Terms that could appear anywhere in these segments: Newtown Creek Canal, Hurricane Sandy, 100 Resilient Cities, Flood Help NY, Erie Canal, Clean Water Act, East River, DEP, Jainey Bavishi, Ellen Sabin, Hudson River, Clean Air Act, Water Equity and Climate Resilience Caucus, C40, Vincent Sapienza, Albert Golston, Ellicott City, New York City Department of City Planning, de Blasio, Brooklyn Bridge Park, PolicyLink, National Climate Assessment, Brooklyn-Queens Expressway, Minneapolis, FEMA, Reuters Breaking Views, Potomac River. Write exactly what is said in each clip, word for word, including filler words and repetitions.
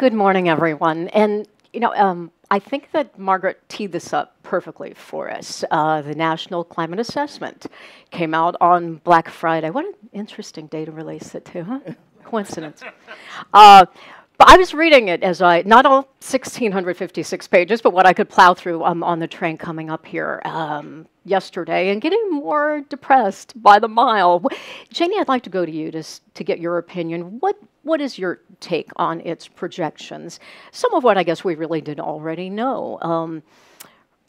Good morning, everyone. And, you know, um, I think that Margaret teed this up perfectly for us. Uh, the National Climate Assessment came out on Black Friday. What an interesting day to release it to, huh? Coincidence. Uh, but I was reading it as I, not all one thousand six hundred fifty-six pages, but what I could plow through um, on the train coming up here um, yesterday, and getting more depressed by the mile. Janie, I'd like to go to you to, to get your opinion. What What is your take on its projections? Some of what I guess we really did already know. Um,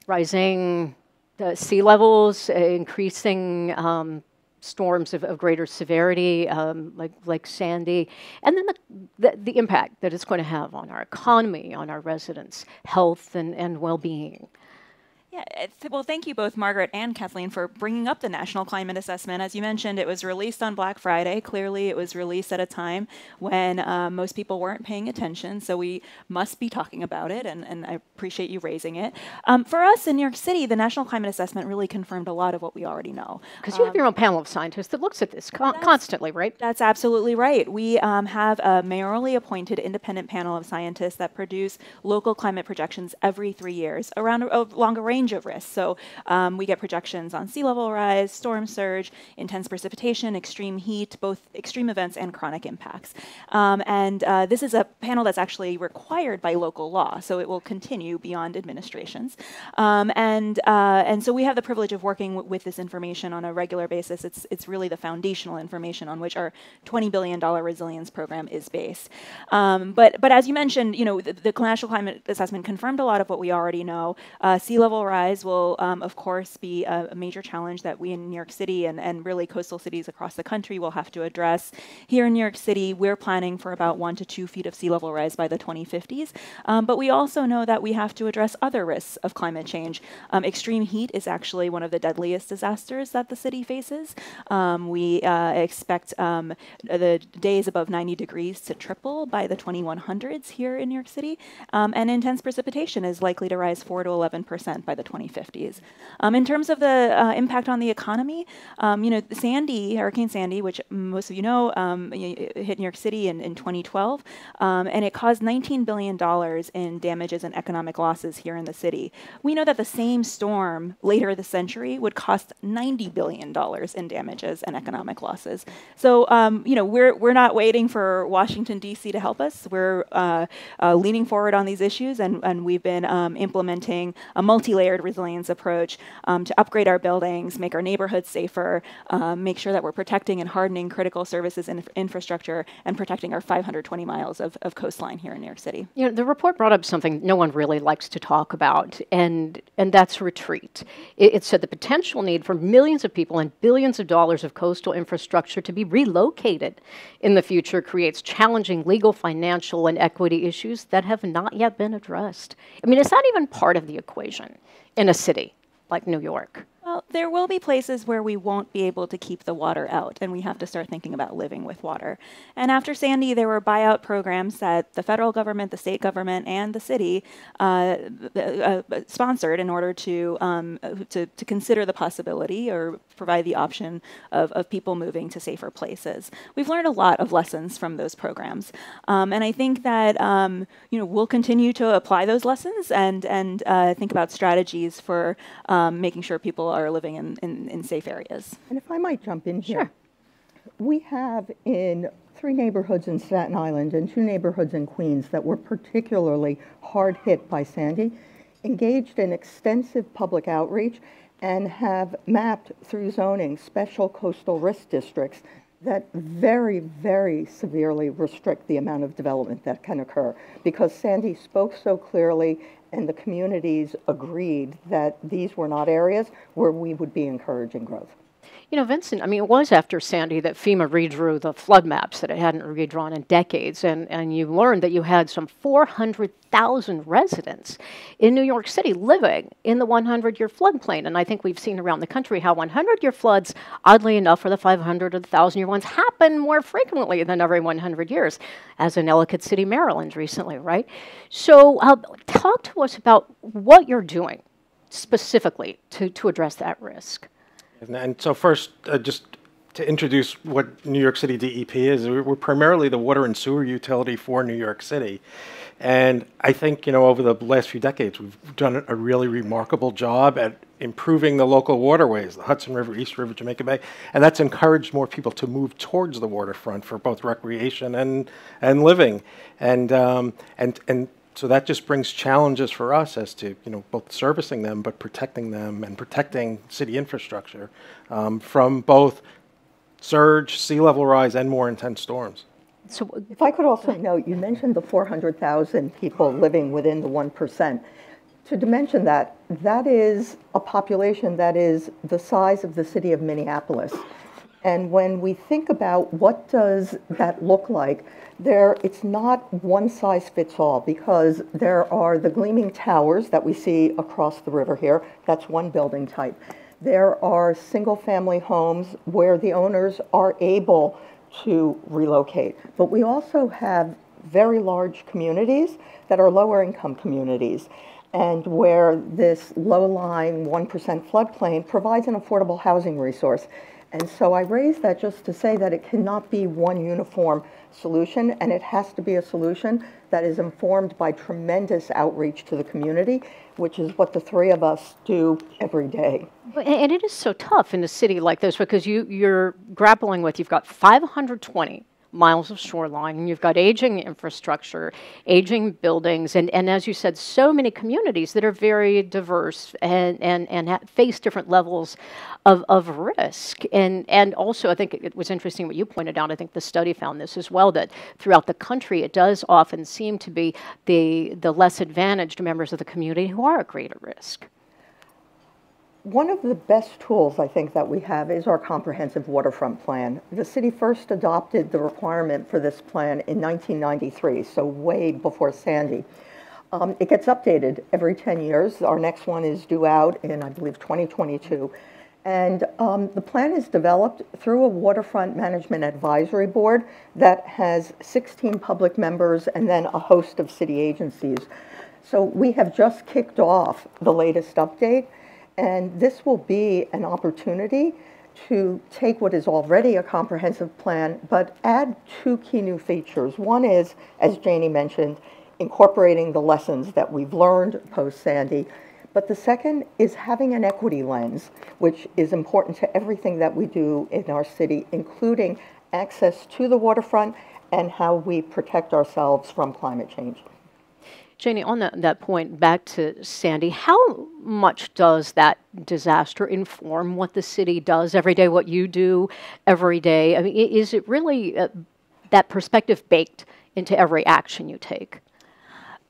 rising uh, sea levels, uh, increasing um, storms of, of greater severity, um, like, like Sandy, and then the, the, the impact that it's going to have on our economy, on our residents' health and, and well-being. Yeah, well, thank you both, Margaret and Kathleen, for bringing up the National Climate Assessment. As you mentioned, it was released on Black Friday. Clearly, it was released at a time when uh, most people weren't paying attention, so we must be talking about it, and, and I appreciate you raising it. Um, for us in New York City, the National Climate Assessment really confirmed a lot of what we already know. Because you um, have your own panel of scientists that looks at this con constantly, right? That's absolutely right. We um, have a mayorally appointed independent panel of scientists that produce local climate projections every three years, around a, a longer range of risks. So um, we get projections on sea level rise, storm surge, intense precipitation, extreme heat, both extreme events and chronic impacts. Um, and uh, this is a panel that's actually required by local law, so it will continue beyond administrations. Um, and uh, and so we have the privilege of working w with this information on a regular basis. It's it's really the foundational information on which our twenty billion dollar resilience program is based. Um, but but as you mentioned, you know, the, the National Climate Assessment confirmed a lot of what we already know. Uh, sea level rise will, um, of course, be a, a major challenge that we in New York City and, and really coastal cities across the country will have to address. Here in New York City, we're planning for about one to two feet of sea level rise by the twenty fifties. Um, but we also know that we have to address other risks of climate change. Um, extreme heat is actually one of the deadliest disasters that the city faces. Um, we uh, expect um, the days above ninety degrees to triple by the twenty-one hundreds here in New York City. Um, and intense precipitation is likely to rise four to eleven percent by By the twenty fifties. Um, in terms of the uh, impact on the economy, um, you know, Sandy, Hurricane Sandy, which most of you know, um, hit New York City in, in twenty twelve, um, and it caused nineteen billion dollars in damages and economic losses here in the city. We know that the same storm later this century would cost ninety billion dollars in damages and economic losses. So, um, you know, we're, we're not waiting for Washington, D C to help us. We're uh, uh, leaning forward on these issues, and, and we've been um, implementing a multi-layered resilience approach um, to upgrade our buildings, make our neighborhoods safer, um, make sure that we're protecting and hardening critical services and infrastructure, and protecting our five hundred twenty miles of, of coastline here in New York City. You know, the report brought up something no one really likes to talk about, and and that's retreat. It, it said the potential need for millions of people and billions of dollars of coastal infrastructure to be relocated in the future creates challenging legal, financial, and equity issues that have not yet been addressed. I mean, it's not even part of the equation in a city like New York. Well, there will be places where we won't be able to keep the water out, and we have to start thinking about living with water. And after Sandy, there were buyout programs that the federal government, the state government, and the city uh, uh, sponsored in order to, um, to to consider the possibility or provide the option of, of people moving to safer places. We've learned a lot of lessons from those programs, um, and I think that um, you know, we'll continue to apply those lessons and and uh, think about strategies for um, making sure people are living in, in, in safe areas. And if I might jump in here. Sure. We have in three neighborhoods in Staten Island and two neighborhoods in Queens that were particularly hard hit by Sandy, engaged in extensive public outreach and have mapped through zoning special coastal risk districts that very, very severely restrict the amount of development that can occur, because Sandy spoke so clearly and the communities agreed that these were not areas where we would be encouraging growth. You know, Vincent, I mean, it was after Sandy that FEMA redrew the flood maps that it hadn't redrawn in decades, and, and you learned that you had some four hundred thousand residents in New York City living in the one hundred year floodplain. And I think we've seen around the country how one hundred year floods, oddly enough, or the five hundred or the thousand year ones, happen more frequently than every one hundred years, as in Ellicott City, Maryland recently, right? So uh, talk to us about what you're doing specifically to, to address that risk. And so first, uh, just to introduce what New York City D E P is. We're primarily the water and sewer utility for New York City. And I think, you know, over the last few decades, we've done a really remarkable job at improving the local waterways, the Hudson River, East River, Jamaica Bay, and that's encouraged more people to move towards the waterfront for both recreation and, and living. And, um, and, and so that just brings challenges for us as to, you know, both servicing them, but protecting them and protecting city infrastructure um, from both surge, sea level rise, and more intense storms. So if I could also note, you mentioned the four hundred thousand people living within the one percent. To dimension that, that is a population that is the size of the city of Minneapolis. And when we think about what does that look like, there, it's not one size fits all, because there are the gleaming towers that we see across the river here. That's one building type. There are single family homes where the owners are able to relocate. But we also have very large communities that are lower income communities, and where this low-lying one percent floodplain provides an affordable housing resource. And so I raise that just to say that it cannot be one uniform solution, and it has to be a solution that is informed by tremendous outreach to the community, which is what the three of us do every day. But, and it is so tough in a city like this, because you, you're grappling with, you've got five hundred twenty miles of shoreline, and you've got aging infrastructure, aging buildings, and, and as you said, so many communities that are very diverse and, and, and ha face different levels of, of risk. And, and also, I think it, it was interesting what you pointed out, I think the study found this as well, that throughout the country, it does often seem to be the, the less advantaged members of the community who are at greater risk. One of the best tools I think that we have is our comprehensive waterfront plan. The city first adopted the requirement for this plan in nineteen ninety-three, so way before Sandy. Um, it gets updated every ten years. Our next one is due out in, I believe, twenty twenty-two. And um, the plan is developed through a waterfront management advisory board that has sixteen public members and then a host of city agencies. So we have just kicked off the latest update. And this will be an opportunity to take what is already a comprehensive plan, but add two key new features. One is, as Janie mentioned, incorporating the lessons that we've learned post-Sandy. But the second is having an equity lens, which is important to everything that we do in our city, including access to the waterfront and how we protect ourselves from climate change. Janie, on that, that point, back to Sandy, how much does that disaster inform what the city does every day, what you do every day? I mean, is it really uh, that perspective baked into every action you take?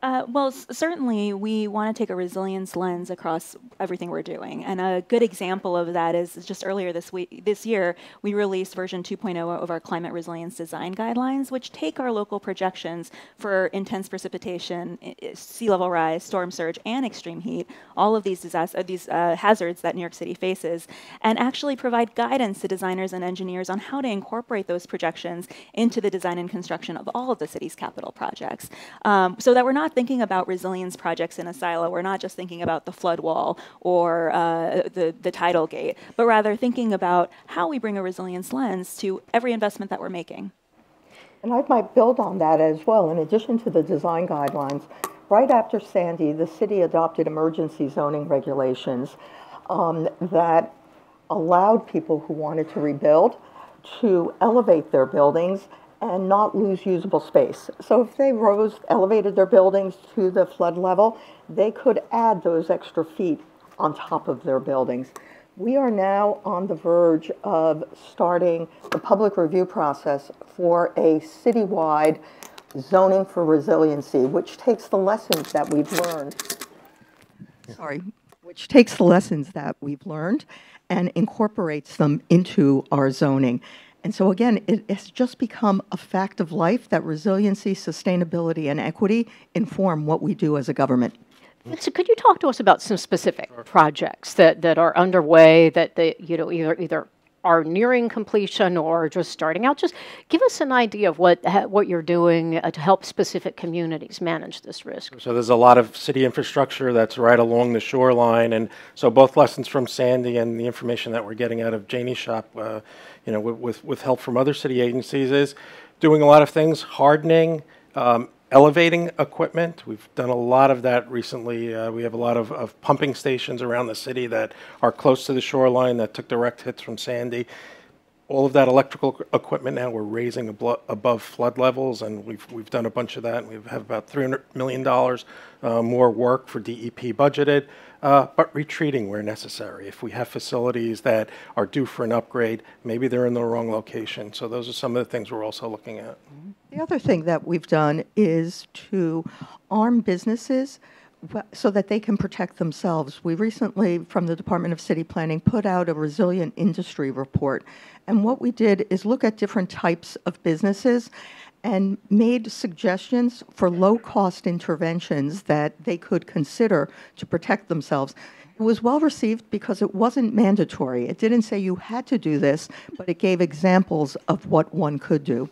Uh, well, s certainly we want to take a resilience lens across everything we're doing. And a good example of that is just earlier this week, this year, we released version two point oh of our climate resilience design guidelines, which take our local projections for intense precipitation, sea level rise, storm surge, and extreme heat, all of these, disaster, these uh, hazards that New York City faces, and actually provide guidance to designers and engineers on how to incorporate those projections into the design and construction of all of the city's capital projects, um, so that we're not thinking about resilience projects in a silo. We're not just thinking about the flood wall or uh, the, the tidal gate, but rather thinking about how we bring a resilience lens to every investment that we're making. And I might build on that as well. In addition to the design guidelines, right after Sandy, the city adopted emergency zoning regulations um, that allowed people who wanted to rebuild to elevate their buildings and not lose usable space. So if they rose, elevated their buildings to the flood level, they could add those extra feet on top of their buildings. We are now on the verge of starting the public review process for a citywide zoning for resiliency, which takes the lessons that we've learned. Sorry, which takes the lessons that we've learned and incorporates them into our zoning. And so again, it has just become a fact of life that resiliency, sustainability, and equity inform what we do as a government. So could you talk to us about some specific projects that, that are underway that, they, you know, either, either are nearing completion or just starting out? Just give us an idea of what what you're doing uh, to help specific communities manage this risk. So there's a lot of city infrastructure that's right along the shoreline, and so both lessons from Sandy and the information that we're getting out of Janie's shop, uh, you know, with with help from other city agencies, is doing a lot of things, hardening, um, elevating equipment. We've done a lot of that recently. Uh, we have a lot of, of pumping stations around the city that are close to the shoreline that took direct hits from Sandy. All of that electrical equipment now we're raising above flood levels, and we've, we've done a bunch of that. We have about three hundred million dollars uh, more work for D E P budgeted, uh, but retreating where necessary. If we have facilities that are due for an upgrade, maybe they're in the wrong location. So those are some of the things we're also looking at. The other thing that we've done is to arm businesses so that they can protect themselves. We recently, from the Department of City Planning, put out a resilient industry report. And what we did is look at different types of businesses and made suggestions for low-cost interventions that they could consider to protect themselves. It was well received because it wasn't mandatory. It didn't say you had to do this, but it gave examples of what one could do.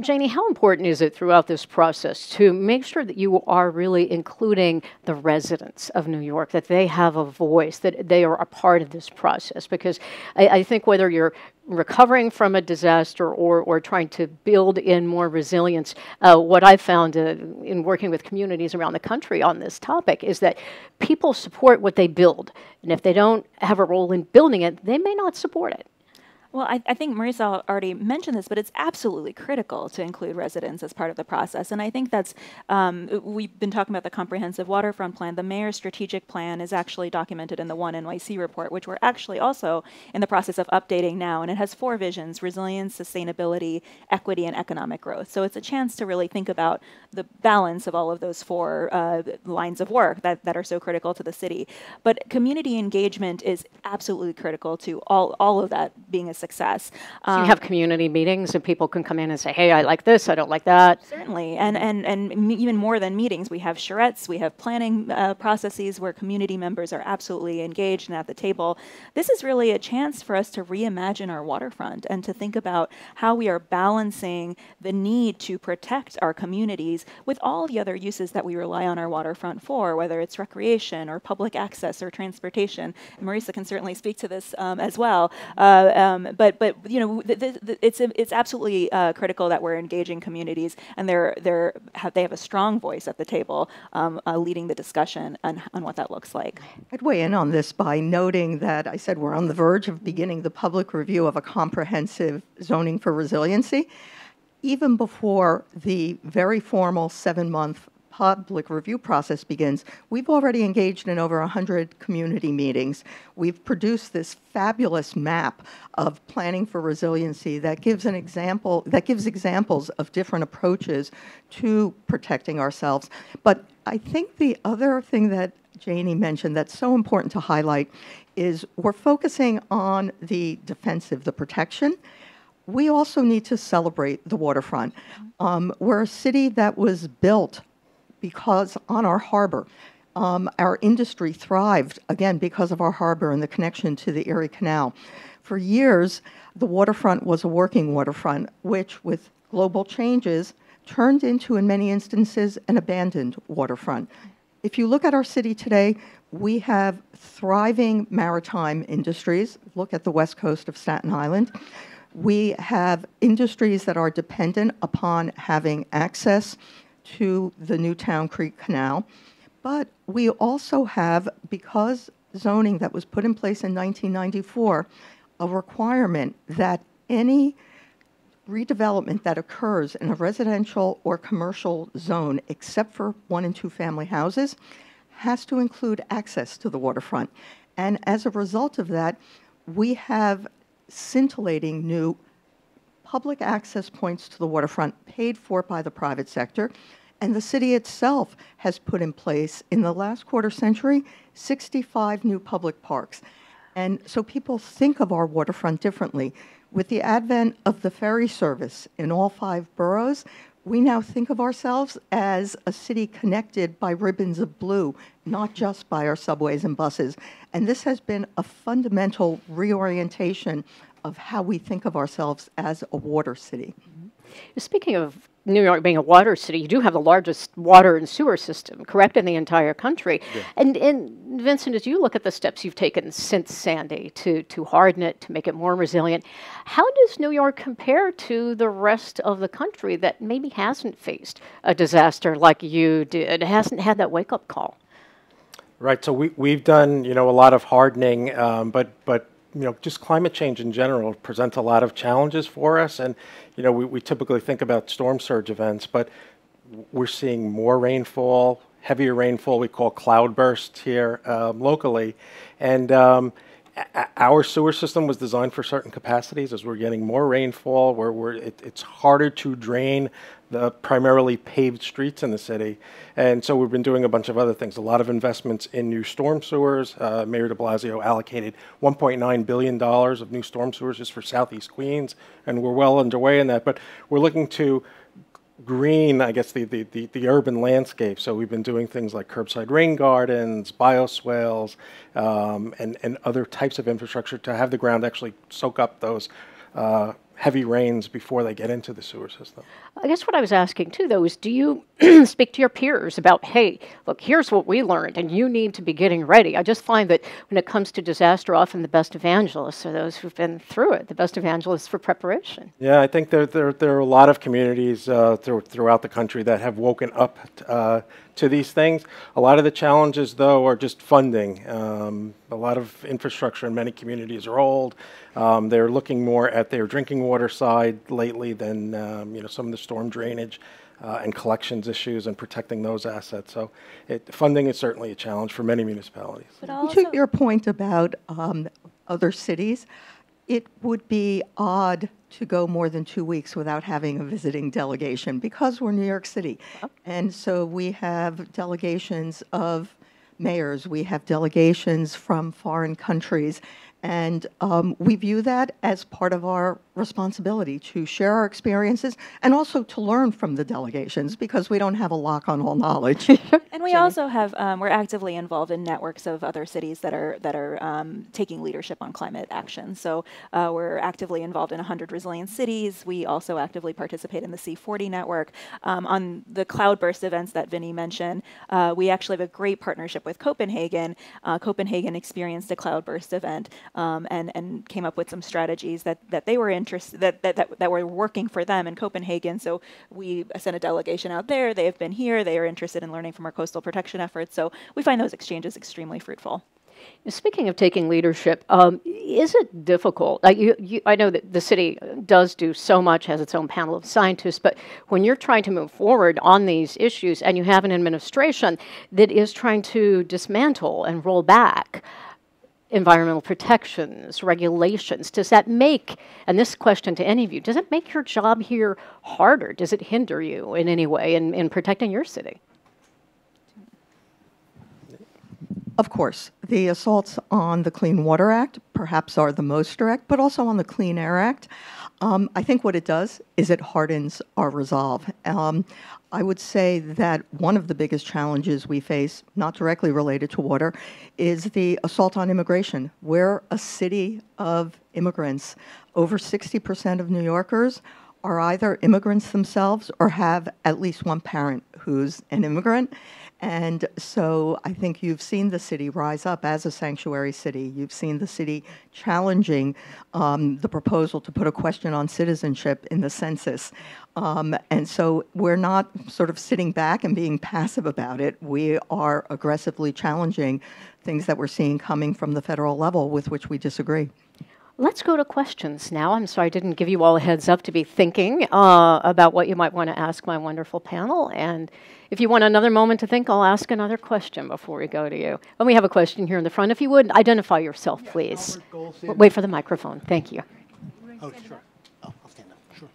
Janie, how important is it throughout this process to make sure that you are really including the residents of New York, that they have a voice, that they are a part of this process? Because I, I think whether you're recovering from a disaster or, or trying to build in more resilience, uh, what I've found uh, in working with communities around the country on this topic is that people support what they build. And if they don't have a role in building it, they may not support it. Well, I, I think Marisa already mentioned this, but it's absolutely critical to include residents as part of the process. And I think that's, um, we've been talking about the comprehensive waterfront plan. The mayor's strategic plan is actually documented in the one N Y C report, which we're actually also in the process of updating now. And it has four visions: resilience, sustainability, equity, and economic growth. So it's a chance to really think about the balance of all of those four uh, lines of work that, that are so critical to the city. But community engagement is absolutely critical to all, all of that being a success. Um, so you have community meetings and people can come in and say, hey, I like this, I don't like that. Certainly, and, and, and even more than meetings, we have charrettes, we have planning uh, processes where community members are absolutely engaged and at the table. This is really a chance for us to reimagine our waterfront and to think about how we are balancing the need to protect our communities with all the other uses that we rely on our waterfront for, whether it's recreation or public access or transportation. And Marisa can certainly speak to this um, as well. Uh, um, But but you know the, the, it's it's absolutely uh, critical that we're engaging communities, and they're they're have, they have a strong voice at the table, um, uh, leading the discussion on on what that looks like. I'd weigh in on this by noting that I said we're on the verge of beginning the public review of a comprehensive zoning for resiliency. Even before the very formal seven month public review process begins, we've already engaged in over one hundred community meetings. We've produced this fabulous map of planning for resiliency that gives an example, that gives examples of different approaches to protecting ourselves. But I think the other thing that Janie mentioned that's so important to highlight is we're focusing on the defensive, the protection. We also need to celebrate the waterfront. Um, we're a city that was built because on our harbor, um, our industry thrived, again, because of our harbor and the connection to the Erie Canal. For years, the waterfront was a working waterfront, which with global changes turned into, in many instances, an abandoned waterfront. If you look at our city today, we have thriving maritime industries. Look at the west coast of Staten Island. We have industries that are dependent upon having access to the Newtown Creek Canal, but we also have, because zoning that was put in place in nineteen ninety-four, a requirement that any redevelopment that occurs in a residential or commercial zone, except for one and two family houses, has to include access to the waterfront. And as a result of that, we have scintillating new public access points to the waterfront paid for by the private sector, and the city itself has put in place, in the last quarter century, sixty-five new public parks. And so people think of our waterfront differently. With the advent of the ferry service in all five boroughs, We now think of ourselves as a city connected by ribbons of blue, not just by our subways and buses. And this has been a fundamental reorientation of how we think of ourselves as a water city. Mm-hmm. Speaking of New York being a water city, you do have the largest water and sewer system, correct, in the entire country. Yeah. And, and Vincent, as you look at the steps you've taken since Sandy to, to harden it, to make it more resilient, how does New York compare to the rest of the country that maybe hasn't faced a disaster like you did, hasn't had that wake-up call? Right, so we, we've done, you know, a lot of hardening, um, but, but you know, just climate change in general presents a lot of challenges for us. And, you know, we, we typically think about storm surge events, but we're seeing more rainfall, heavier rainfall, we call cloudbursts here um, locally. And um, our sewer system was designed for certain capacities. As we're getting more rainfall, where we're, it, it's harder to drain the primarily paved streets in the city. And so we've been doing a bunch of other things, a lot of investments in new storm sewers. Uh, Mayor de Blasio allocated one point nine billion dollars of new storm sewers just for Southeast Queens, and we're well underway in that. But we're looking to green, I guess, the, the, the, the urban landscape. So we've been doing things like curbside rain gardens, bioswales, um, and, and other types of infrastructure to have the ground actually soak up those uh, heavy rains before they get into the sewer system. I guess what I was asking too, though, is do you speak to your peers about, hey, look, here's what we learned and you need to be getting ready? I just find that when it comes to disaster, often the best evangelists are those who've been through it, the best evangelists for preparation. Yeah, I think there, there, there are a lot of communities uh, through, throughout the country that have woken up uh, to these things. A lot of the challenges, though, are just funding. Um, a lot of infrastructure in many communities are old. Um, they're looking more at their drinking water water side lately than um, you know, some of the storm drainage uh, and collections issues and protecting those assets. So it, funding is certainly a challenge for many municipalities. To your point about um, other cities, it would be odd to go more than two weeks without having a visiting delegation because we're New York City. And so we have delegations of mayors, we have delegations from foreign countries. And um, we view that as part of our responsibility to share our experiences and also to learn from the delegations because we don't have a lock on all knowledge. And we Jenny. also have, um, we're actively involved in networks of other cities that are, that are um, taking leadership on climate action. So uh, we're actively involved in one hundred Resilient Cities. We also actively participate in the C forty network. Um, on the cloudburst events that Vinny mentioned, uh, we actually have a great partnership with Copenhagen. Uh, Copenhagen experienced a cloudburst event. Um, and, and came up with some strategies that, that they were interested that, that, that, that were working for them in Copenhagen. So we sent a delegation out there. They have been here. They are interested in learning from our coastal protection efforts. So we find those exchanges extremely fruitful. Speaking of taking leadership, um, is it difficult? Uh, you, you, I know that the city does do so much, has its own panel of scientists, but when you're trying to move forward on these issues and you have an administration that is trying to dismantle and roll back environmental protections, regulations, does that make, and this question to any of you, does it make your job here harder? Does it hinder you in any way in, in protecting your city? Of course. The assaults on the Clean Water Act perhaps are the most direct, but also on the Clean Air Act. Um, I think what it does is it hardens our resolve. Um, I would say that one of the biggest challenges we face, not directly related to water, is the assault on immigration. We're a city of immigrants. Over sixty percent of New Yorkers are either immigrants themselves or have at least one parent who's an immigrant. And so I think you've seen the city rise up as a sanctuary city. You've seen the city challenging um, the proposal to put a question on citizenship in the census. Um, and so we're not sort of sitting back and being passive about it. We are aggressively challenging things that we're seeing coming from the federal level with which we disagree. Let's go to questions now. I'm sorry I didn't give you all a heads up to be thinking uh, about what you might want to ask my wonderful panel. And if you want another moment to think, I'll ask another question before we go to you. And we have a question here in the front. If you would, identify yourself, please. Yeah, wait for the microphone. Thank you. Oh, sure. Oh, I'll stand up. Sure.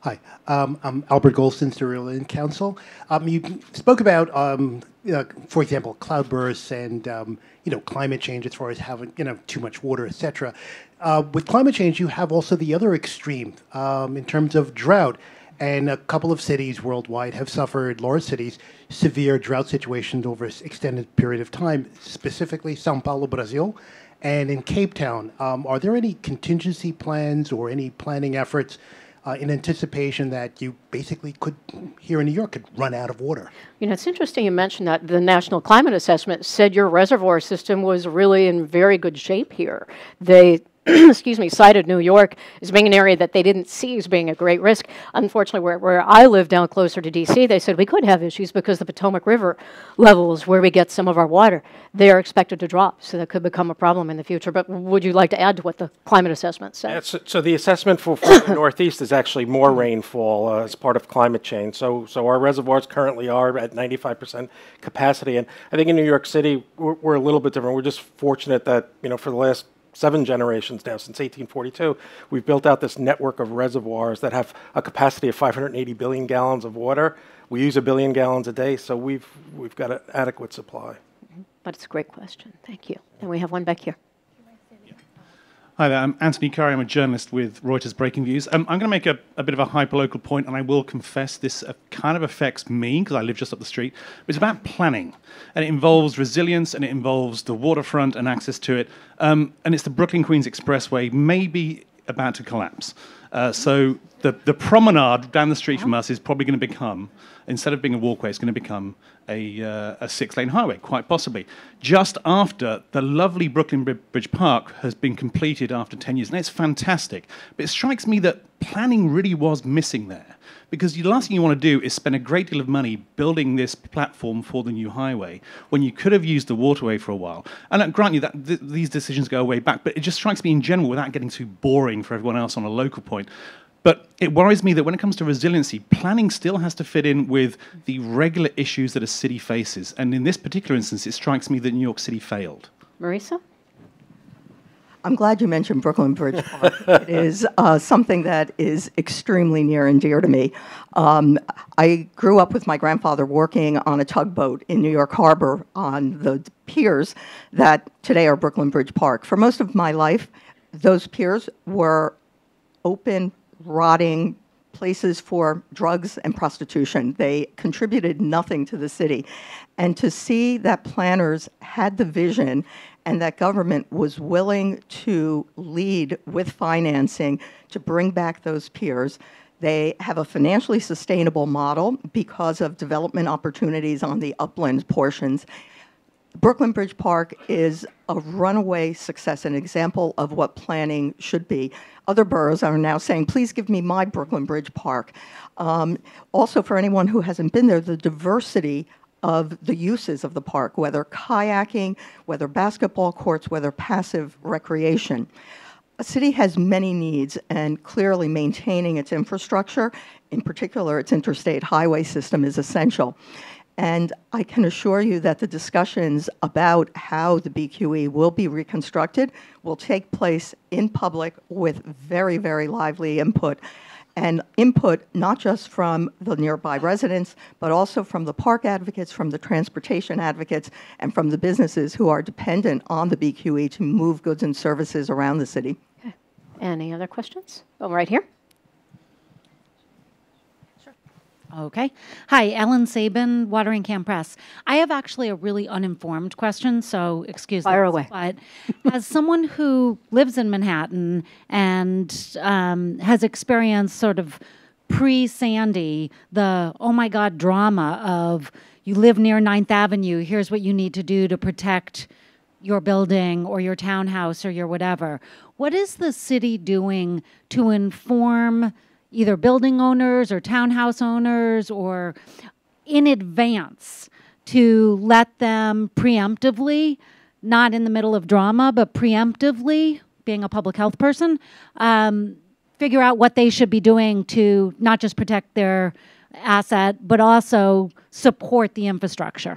Hi. Um, I'm Albert Golston, Surreal Land Council. Um, you spoke about, um, uh, for example, cloudbursts and um, you know, climate change as far as having, you know, too much water, et cetera. Uh, with climate change, you have also the other extreme um, in terms of drought. And a couple of cities worldwide have suffered, large cities, severe drought situations over an extended period of time, specifically Sao Paulo, Brazil, and in Cape Town. Um, are there any contingency plans or any planning efforts Uh, in anticipation that you basically could, here in New York, could run out of water? You know, it's interesting you mentioned that. The National Climate Assessment said your reservoir system was really in very good shape here. They, excuse me, cited New York as being an area that they didn't see as being a great risk. Unfortunately, where, where I live down closer to D C, they said we could have issues because the Potomac River levels, where we get some of our water, they are expected to drop, so that could become a problem in the future. But would you like to add to what the climate assessment said? Yeah, so, so the assessment for, for the Northeast is actually more rainfall uh, as part of climate change. So, so our reservoirs currently are at ninety-five percent capacity. And I think in New York City, we're, we're a little bit different. We're just fortunate that, you know, for the last seven generations now, since eighteen forty-two, we've built out this network of reservoirs that have a capacity of five hundred eighty billion gallons of water. We use a billion gallons a day, so we've, we've got an adequate supply. But it's a great question. Thank you. And we have one back here. Hi there, I'm Anthony Curry. I'm a journalist with Reuters Breaking Views. Um, I'm going to make a, a bit of a hyperlocal point, and I will confess this uh, kind of affects me because I live just up the street. But it's about planning, and it involves resilience, and it involves the waterfront and access to it. Um, and it's the Brooklyn-Queens Expressway, maybe about to collapse. Uh, so the, the promenade down the street from us is probably going to become, instead of being a walkway, it's going to become a, uh, a six-lane highway, quite possibly, just after the lovely Brooklyn Bridge Park has been completed after ten years. And it's fantastic. But it strikes me that planning really was missing there, because the last thing you want to do is spend a great deal of money building this platform for the new highway when you could have used the waterway for a while. And I grant you that th these decisions go way back, but it just strikes me in general, without getting too boring for everyone else on a local point, but it worries me that when it comes to resiliency, planning still has to fit in with the regular issues that a city faces. And in this particular instance, it strikes me that New York City failed. Marisa? I'm glad you mentioned Brooklyn Bridge Park. It is uh, something that is extremely near and dear to me. Um, I grew up with my grandfather working on a tugboat in New York Harbor on the piers that today are Brooklyn Bridge Park. For most of my life, those piers were open, rotting places for drugs and prostitution. They contributed nothing to the city. And to see that planners had the vision and that government was willing to lead with financing to bring back those piers. They have a financially sustainable model because of development opportunities on the upland portions. Brooklyn Bridge Park is a runaway success, an example of what planning should be. Other boroughs are now saying, please give me my Brooklyn Bridge Park. Um, also, for anyone who hasn't been there, the diversity of the uses of the park, whether kayaking, whether basketball courts, whether passive recreation. A city has many needs, and clearly maintaining its infrastructure, in particular its interstate highway system, is essential. And I can assure you that the discussions about how the B Q E will be reconstructed will take place in public with very, very lively input. And input not just from the nearby residents, but also from the park advocates, from the transportation advocates, and from the businesses who are dependent on the B Q E to move goods and services around the city. Okay. Any other questions? Oh, right here. Okay. Hi, Ellen Sabin, Watering Can Press. I have actually a really uninformed question, so excuse me. Fire away. But as someone who lives in Manhattan and um, has experienced sort of pre-Sandy, the oh my God drama of you live near Ninth Avenue, here's what you need to do to protect your building or your townhouse or your whatever. What is the city doing to inform either building owners or townhouse owners or in advance to let them preemptively, not in the middle of drama, but preemptively, being a public health person, um, figure out what they should be doing to not just protect their asset, but also support the infrastructure?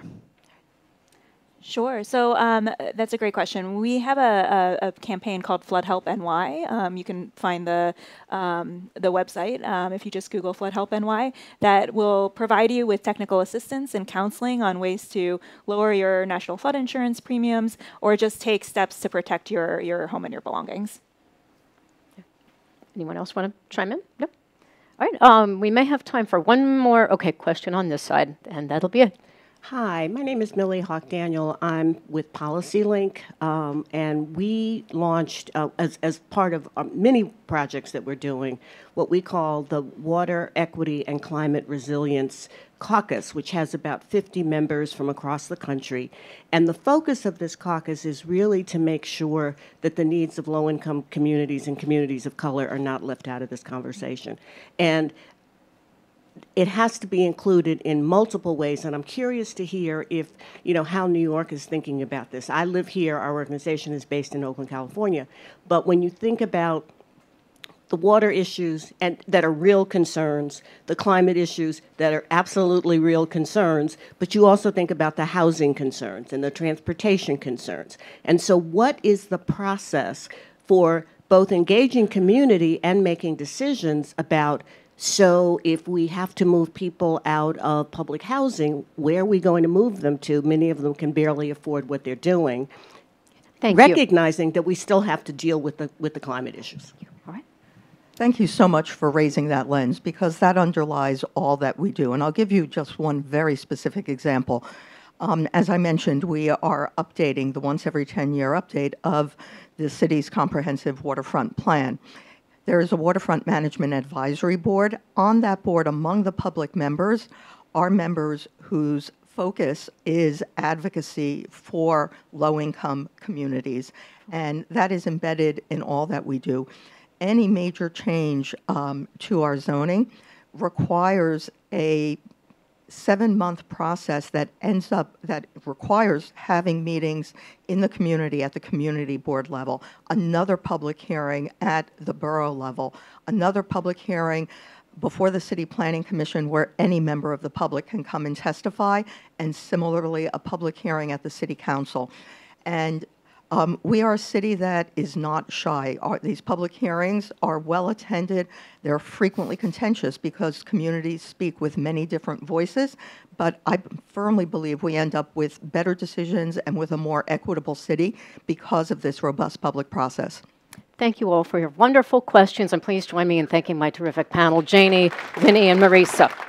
Sure. So um, that's a great question. We have a, a, a campaign called Flood Help N Y. Um, you can find the um, the website um, if you just Google Flood Help N Y. That will provide you with technical assistance and counseling on ways to lower your national flood insurance premiums or just take steps to protect your, your home and your belongings. Anyone else want to chime in? No? All right, um, we may have time for one more, okay, question on this side, and that'll be it. Hi, my name is Millie Hawk-Daniel. I'm with PolicyLink, um, and we launched, uh, as, as part of our many projects that we're doing, what we call the Water Equity and Climate Resilience Caucus, which has about fifty members from across the country. And the focus of this caucus is really to make sure that the needs of low-income communities and communities of color are not left out of this conversation. And it has to be included in multiple ways, and I'm curious to hear if, you know, how New York is thinking about this. I live here. Our organization is based in Oakland, California. But when you think about the water issues and that are real concerns, the climate issues that are absolutely real concerns, but you also think about the housing concerns and the transportation concerns. And so what is the process for both engaging community and making decisions about, so if we have to move people out of public housing, where are we going to move them to? Many of them can barely afford what they're doing. Thank Recognizing you. Recognizing that we still have to deal with the, with the climate issues. All right. Thank you so much for raising that lens, because that underlies all that we do. And I'll give you just one very specific example. Um, as I mentioned, we are updating the once every ten year update of the city's comprehensive waterfront plan. There is a Waterfront Management Advisory Board. On that board, among the public members, are members whose focus is advocacy for low-income communities, and that is embedded in all that we do. Any major change um, to our zoning requires a seven month process that ends up, that requires having meetings in the community at the community board level, another public hearing at the borough level, another public hearing before the City Planning Commission where any member of the public can come and testify, and similarly a public hearing at the City Council. And Um, we are a city that is not shy. Our, these public hearings are well attended. They're frequently contentious because communities speak with many different voices, but I firmly believe we end up with better decisions and with a more equitable city because of this robust public process. Thank you all for your wonderful questions, and please join me in thanking my terrific panel, Janie, Vinnie, and Marisa.